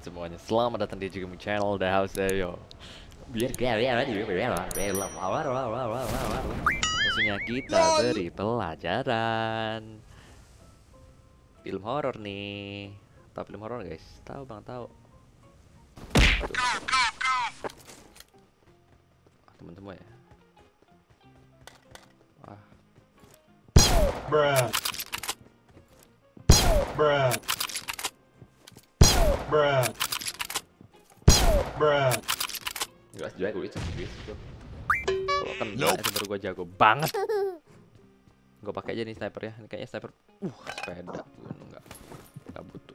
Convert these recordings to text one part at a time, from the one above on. semuanya, selamat datang di EJGaming channel The Houseio. Maksudnya kita beri pelajaran film horor nih. Tahu film horor guys? Tahu bang, tahu. Teman-teman ya. Ah. Bruh. Bruh. Bruh. Bruh. Jelas jago itu. Kalau kena itu baru gua jago banget. Gua pakai aja nih sniper ya. Ini kayaknya sniper. Sepeda gunung enggak butuh.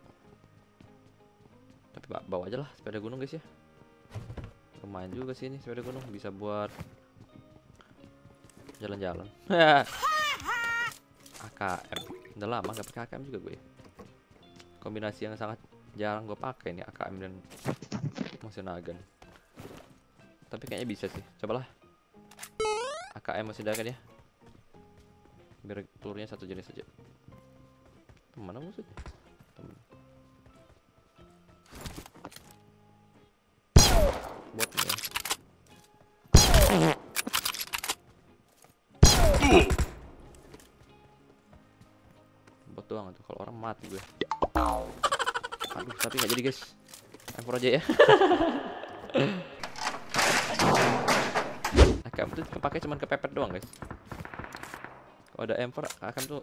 Tapi bawa aja lah sepeda gunung guys ya. Lumayan juga sih ini sepeda gunung, bisa buat jalan-jalan. AKM udah lama gak pakai AKM juga gue. Kombinasi yang sangat jarang gue pakai nih, AKM dan mesin naga nih. Tapi kayaknya bisa sih, cobalah AKM mesin naga ya, biar pelurunya satu jenis aja. Mana musuhnya? Buat ya. Buat doang tuh, kalau orang mati gue. Aduh, tapi nggak jadi guys. M4 aja ya. AKM tuh kepake cuman kepepet doang guys. Kalau ada M4, AKM tuh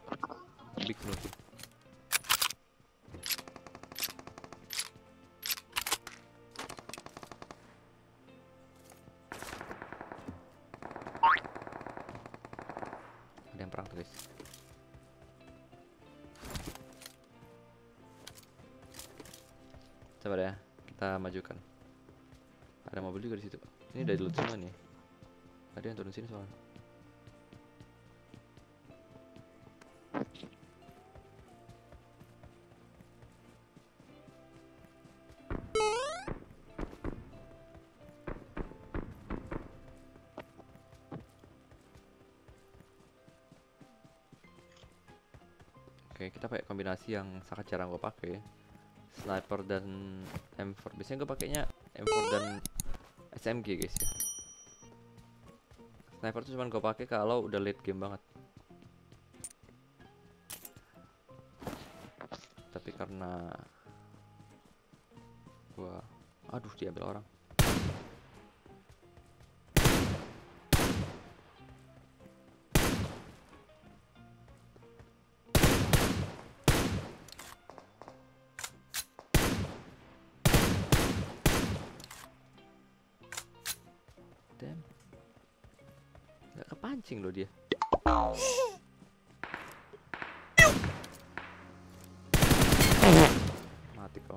big no. Perang tuh guys. Coba ya, kita majukan. Ada mobil juga di situ. Ini udah loot semua nih. Ada yang turun sini soalnya. Kita pakai kombinasi yang sangat jarang gue pakai, sniper dan M4. Biasanya gue pakainya M4 dan SMG guys ya. Sniper tuh cuman gue pakai kalau udah late game banget. Tapi karena gue, aduh diambil orang. Nggak kepancing loh dia. Mati kau.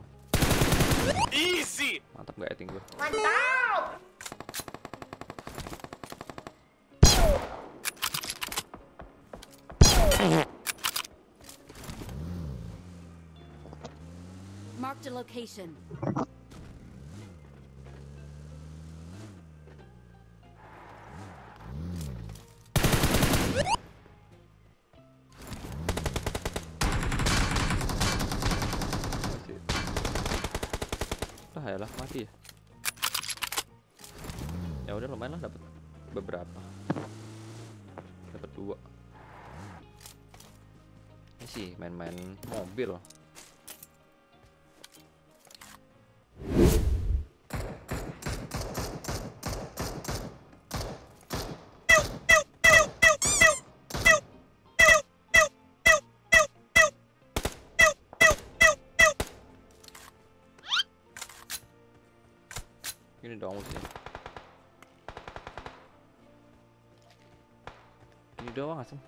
Easy. Mantap nggak eting gue? Mantap. Mark the location. Ayolah mati ya. Ya udah lumayan lah, dapat beberapa. Dapat 2. Ini sih main-main mobil. Ini dong sih. Ini doang asem.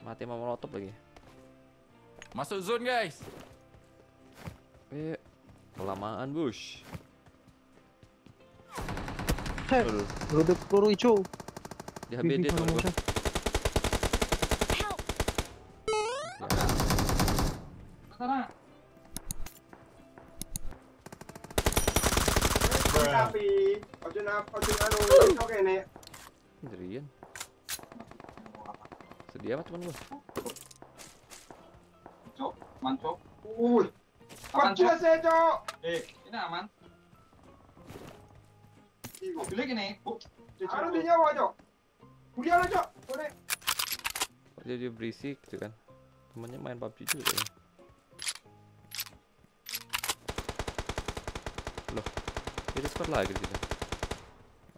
Mati mau melotop lagi. Masuk zone guys. Kelamaan bush. Heh. Udah peluru hijau. Di HBD tuh gua. Sana. Tapi, sedih amat teman gue. Cok, mantap. Percaya saya, Cok. Ini aman. Mobilnya gini. Harus di Jawa, Cok. Udah lo, Cok. Jadi berisik gitu kan. Temennya main PUBG juga ya. Loh, jadi squad lagi gitu.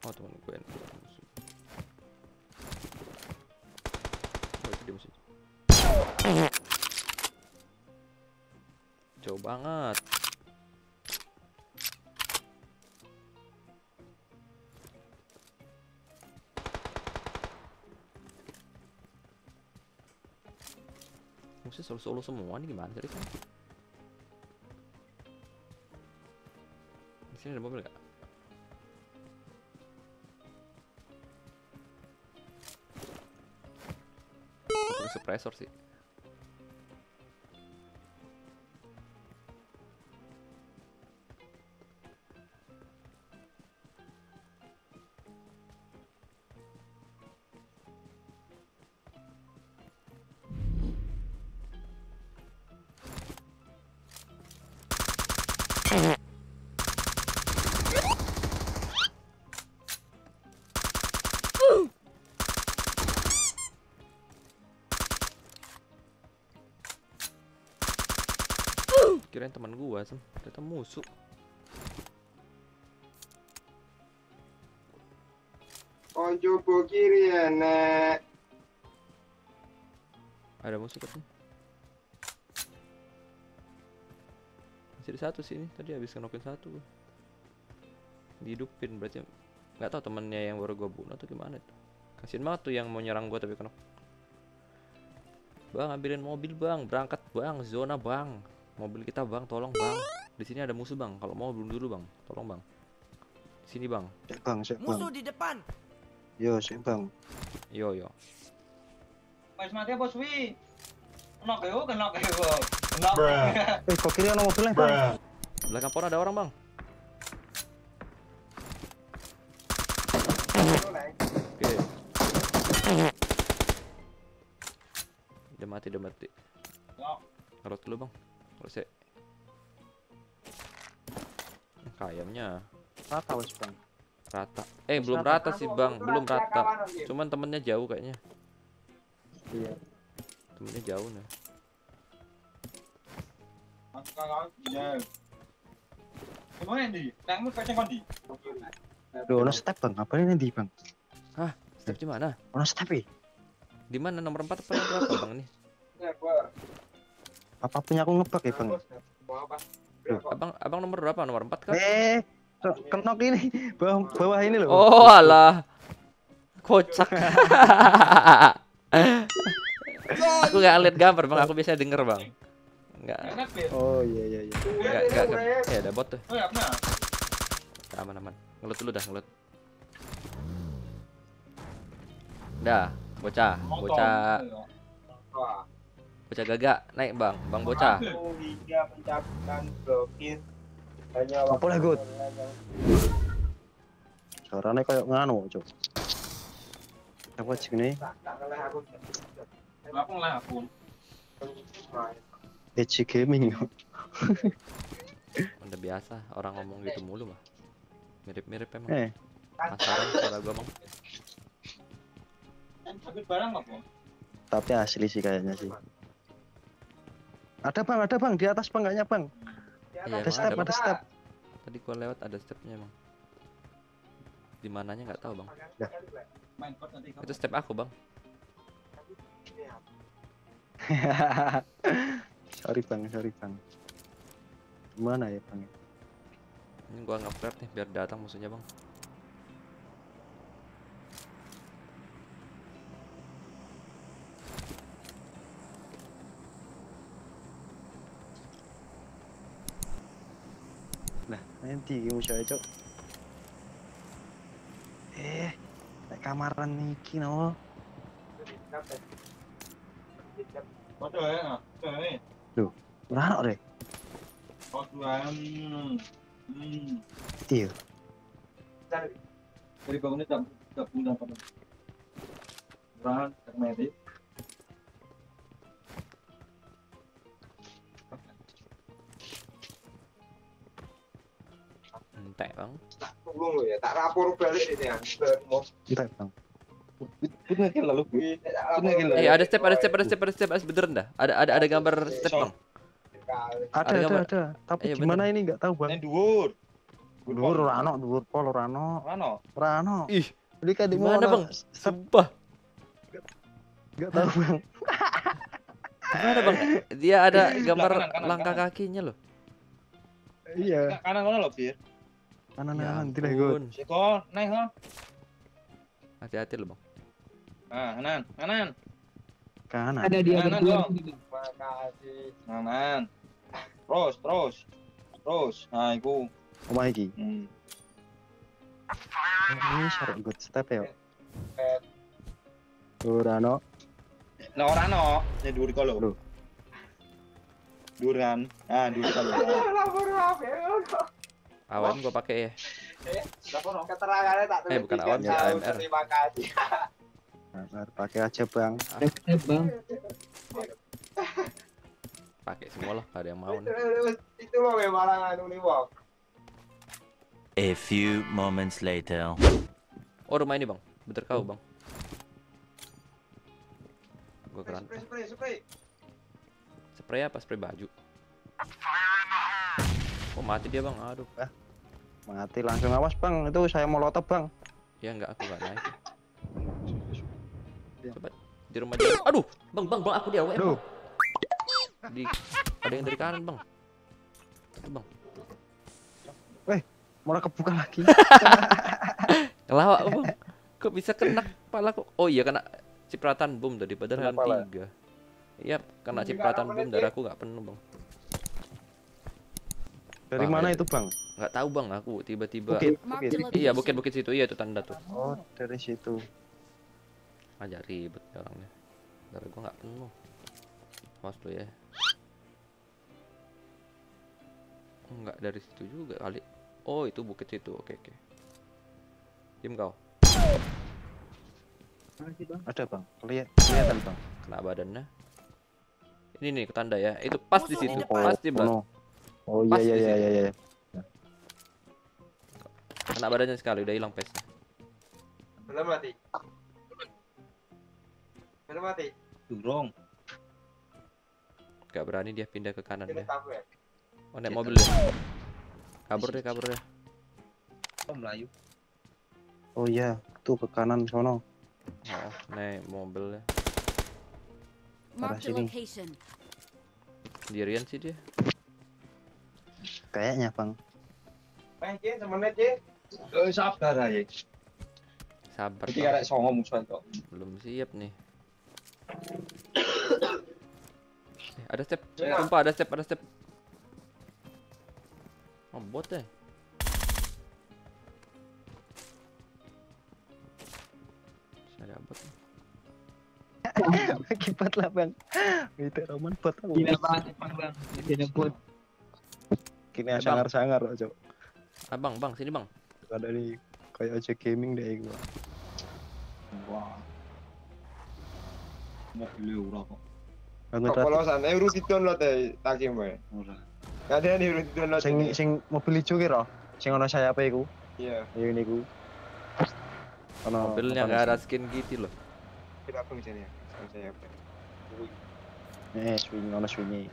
Oh, temen gue yang musuh. Oh, itu dia musuh. Jauh banget. Musuh solo-solo semua nih, gimana sih? Di sini ada mobil gak? Suppressor sih. Kirain teman gua, ternyata musuh. Ojo po kiri ya, Nek. Ada musuh katanya. Masih ada satu sini, tadi habis ngenokin satu. Dihidupin berarti. Enggak tahu temennya yang baru gua bunuh atau gimana itu. Kasian banget tuh yang mau nyerang gua tapi kenok. Bang, ambilin mobil, Bang. Berangkat, Bang. Zona, Bang. Mobil kita, Bang, tolong, Bang. Di sini ada musuh, Bang. Kalau mau belum dulu, Bang. Tolong, Bang. Di sini, Bang. Cek, Bang, cek, Bang. Musuh di depan. Yo, cek, Bang. Yo, yo. Mas mati, Bos Wi. Knock yo, knock yo. Knock. Kok kiri ada mobilnya, Bang. Belakang pohon ada orang, Bang. Oke. Udah mati, udah mati. Ngerot dulu, Bang. Kose. Kayaknya rata wes, Bang. Rata. Belum rata sih, Bang. Belum rata. Cuman temennya jauh kayaknya. Iya. Temennya jauh nah. Masuk kagak jauh. Kemana nih? Nangmu kacang kondi. Aduh, ono step, Bang. Apa ini, Bang? Hah, step di mana? Ono step. Di mana nomor 4 apa berapa, Bang, nih? Ya, gua. Apa punya aku ngebug ya, Bang? Abang nomor berapa? Nomor 4 kan? Kenok ini bawah ini loh. Oh alah, kocak. Aku nggak lihat gambar, Bang. Aku biasanya denger, Bang. Nggak. Oh iya. Nggak. Ya ada bot tuh. Aman. Ngelut dulu dah, ngelut. Dah, bocah. Bocah gagak, naik, Bang. Bang bocah. Apa lah, Gut? Caranya kayak nganu, Cok. Apa sih ini? EJGaming. Udah biasa orang ngomong gitu mulu, Bang. Mirip-mirip emang. Pasaran suara gua, Bang. Barang apa? Tapi asli sih kayaknya sih. Ada, Bang, di atas, Bang, kayaknya, Bang. Ya, ada step, ada step. Tadi gua lewat ada stepnya, Bang. Di mananya enggak tahu, Bang. Nah. Itu step aku, Bang. sorry bang. Mana ya, Bang? Ini gua nge-prep nih biar datang musuhnya, Bang. Nanti gue coba, Cok. Kayak kamaran niki no. Bodoh ya, Duh, berharap deh. Bodohan. Iya. Dari bangunnya tak pulang pada. Berharap tak mati. tak rapor balik ini ya. Ada step beneran dah. Ada gambar step bang. Ada. Tapi gimana ini enggak tahu bang. Dhuwur rano, dhuwur pol rano. Rano. Ih, beli kadek mana bang? Sumpah. Enggak tahu bang. Gimana bang? Dia ada gambar langkah kakinya loh. Iya. Kanan mana loh, Fir? Kanan nanti lah gue. Sekol, naik ha. Hati-hati loh bang. Ah, kanan. Ada di kanan dong. Makasih. Kanan. Terus. Nah, iku. Omah iki. Ini syarat good step ya. Durano. Lah ora no, nek dhuwur iku lho. Duran. Ah, dhuwur iku. Awan gua pakai ya. Keterangannya tak terlalu. Bukan awan, AMR. Terima kasih. AMR pakai aja, Bang. Pakai semua lah, ada yang mau. Itu loh malah anu nih, Bang. A few moments later. Oh, rumah ini, Bang. Bener kau, Bang. Gua keren. Spray apa? Spray baju. Oh, mati dia, Bang. Aduh. Mati langsung, awas bang, itu saya molotov bang. Ya enggak, aku enggak naik. Coba di rumah dia. Aduh, bang aku di AWM. Aduh. Ada yang dari kanan bang. Bang. Weh, malah kebuka lagi. Kelawak bang. Kok bisa kena kepala kok? Oh iya kena cipratan bom tadi padahal kan 3. Iya, kena cipratan bom, darahku enggak penuh bang. Dari bang, mana itu bang? Enggak tahu bang, aku tiba-tiba. Iya, bukit-bukit situ. Iya, itu tanda tuh. Oh, dari situ. Aja ribet orangnya. Darah gua enggak penuh. Mas tuh ya. Enggak dari situ juga kali. Oh, itu bukit situ. Oke. Diam kau. Ada bang. Kelihatan bang. Kena badannya. Ini nih tanda ya. Itu pas di situ. Pasti bang. Oh iya. Kena badannya sekali, udah hilang pesnya. Belum mati. Durung. Gak berani dia pindah ke kanan ya. Oh, naik mobil ya. Kabur deh. Oh, melayu. Oh iya, tuh ke kanan sono. Oh, naik mobil ya. Arah sini. Sendirian sih dia. Kayaknya, Bang. Sabar aja. Sabar. Iki arek songo musuhan kok. Belum siap nih. Ada step. Oh, bot deh. Saya bot. Kipat lah, Bang. Itu Roman bot. Gini banget, Bang. Gini bot. Gini sangar-sangar kok, Cok. Abang, sini bang. Ada nih kayak EJGaming deh gua. Wah. Mobil ora kok. Kepolosan, urus di-download ae taking bae. Ora. Kadang nih urus di-download sing mobil ijo ki ro, sing ana sayape iku. Iya. Ya niku. Ana mobilnya enggak ada skin gitu loh. Tidak apa ngene ya, sayape. Swing ana swing.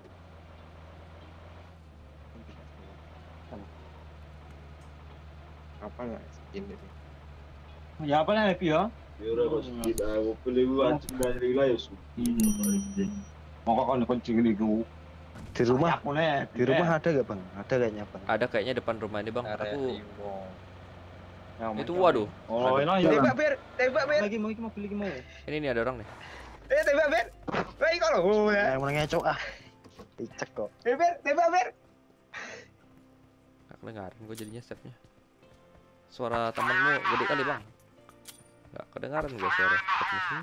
Apa skin ini? Ya apa nih Pi ya? Ya udah bos, aku pilih buat dari wilayah su. Mau kau kunci ini dulu. Di rumah ada gak bang? Ada kayaknya bang. Ada kayaknya depan rumah ini bang. Aku. Itu waduh. Oh ini. Tembak ber. Lagi mau. Ini nih ada orang nih. Tembak ber. Baik kalau. Yang mau ngecok ah. Dicek kok. Tembak ber. Aku dengarin gue jadinya stepnya. Suara temenmu gede kali bang. Gak kedengaran gue suara stepnya.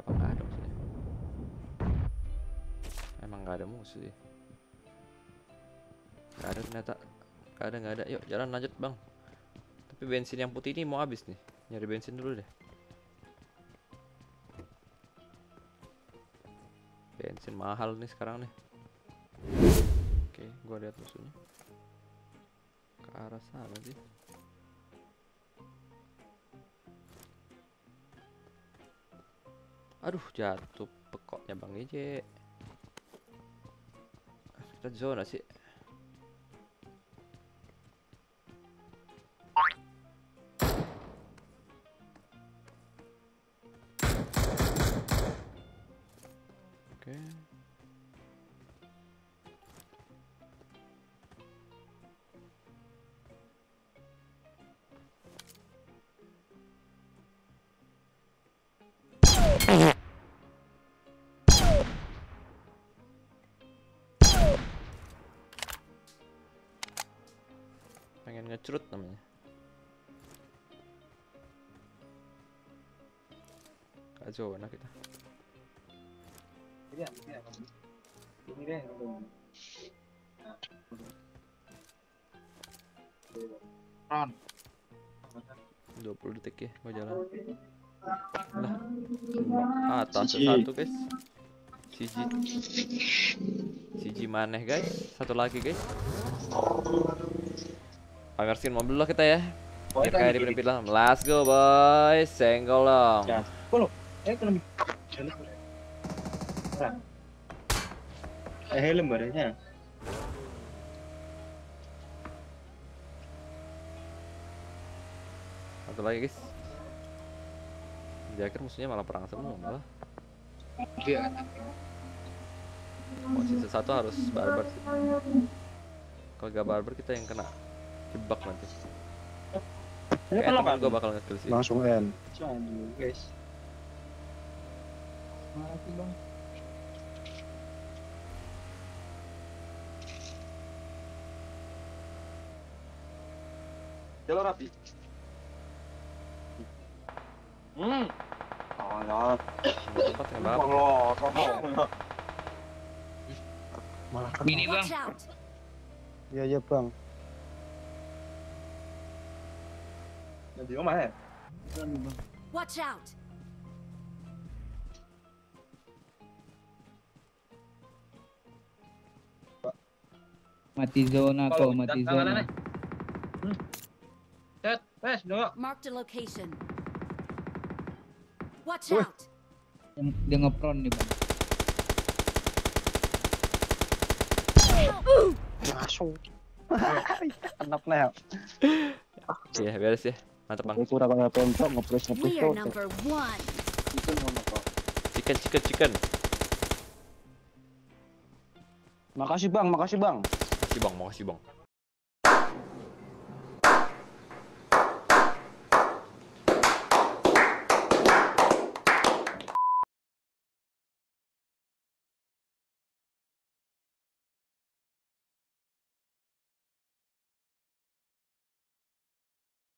Apa gak ada musuhnya? Emang gak ada musuh sih. Gak ada ternyata. Gak ada. Yuk jalan lanjut bang. Tapi bensin yang putih ini mau habis nih. Nyari bensin dulu deh. Bensin mahal nih sekarang nih. Oke, gue lihat musuhnya. arah sana sih. Aduh, jatuh pekoknya Bang Eje. Kita zona sih. Oke. Pengen ngecrut namanya. Kak zona kita. Ini deh. Ron. 20 detik ya mau jalan. Lah. Atas satu guys. CG maneh guys. Satu lagi guys. Pamer skin mobil lah kita ya. Biar kayak dipimpin lah. Let's go boys. Senggol dong. Helm badannya. Satu lagi guys. Jaker musuhnya malah perang semua malah. Iya. Posisi satu harus barbar sih. Kalau gak barbar kita yang kena jebak nanti. Kayak enak kan? Gue bakal ngekill sih. Langsung end. Jangan guys. Mati bang. Jalur rapi. Oh, malah ini bang. Iya ya bang. Nanti mana ya? Watch out. Mati zona kok, mati zona. Set, wes, dong. Mark the location. Watch out. Dia ngepron nih, Bang. Masuk. Kenapa lah? Iya, beres ya. Mantap, Bang. Kurang banget pentok, ngepres tuh. Chicken. Makasih, Bang. Makasih, Bang.